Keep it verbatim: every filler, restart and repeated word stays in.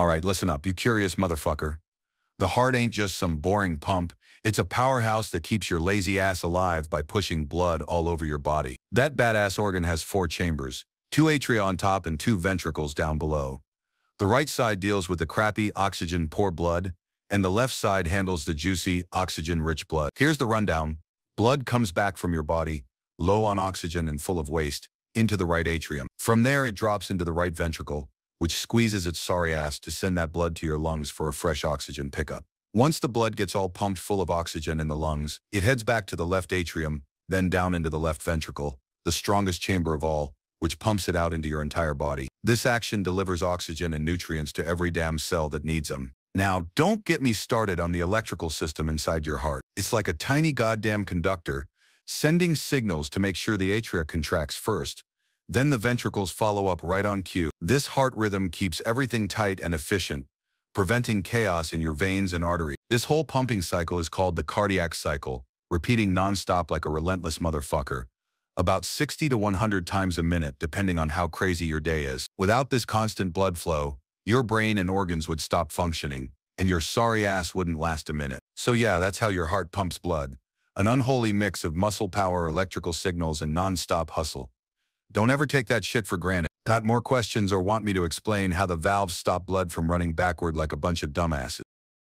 All right, listen up, you curious motherfucker. The heart ain't just some boring pump. It's a powerhouse that keeps your lazy ass alive by pushing blood all over your body. That badass organ has four chambers, two atria on top and two ventricles down below. The right side deals with the crappy oxygen-poor blood, and the left side handles the juicy, oxygen-rich blood. Here's the rundown. Blood comes back from your body, low on oxygen and full of waste, into the right atrium. From there, it drops into the right ventricle, which squeezes its sorry ass to send that blood to your lungs for a fresh oxygen pickup. Once the blood gets all pumped full of oxygen in the lungs, it heads back to the left atrium, then down into the left ventricle, the strongest chamber of all, which pumps it out into your entire body. This action delivers oxygen and nutrients to every damn cell that needs them. Now, don't get me started on the electrical system inside your heart. It's like a tiny goddamn conductor, sending signals to make sure the atria contracts first. Then the ventricles follow up right on cue. This heart rhythm keeps everything tight and efficient, preventing chaos in your veins and arteries. This whole pumping cycle is called the cardiac cycle, repeating nonstop like a relentless motherfucker, about sixty to one hundred times a minute, depending on how crazy your day is. Without this constant blood flow, your brain and organs would stop functioning, and your sorry ass wouldn't last a minute. So yeah, that's how your heart pumps blood, an unholy mix of muscle power, electrical signals, and nonstop hustle. Don't ever take that shit for granted. Got more questions or want me to explain how the valves stop blood from running backward like a bunch of dumbasses?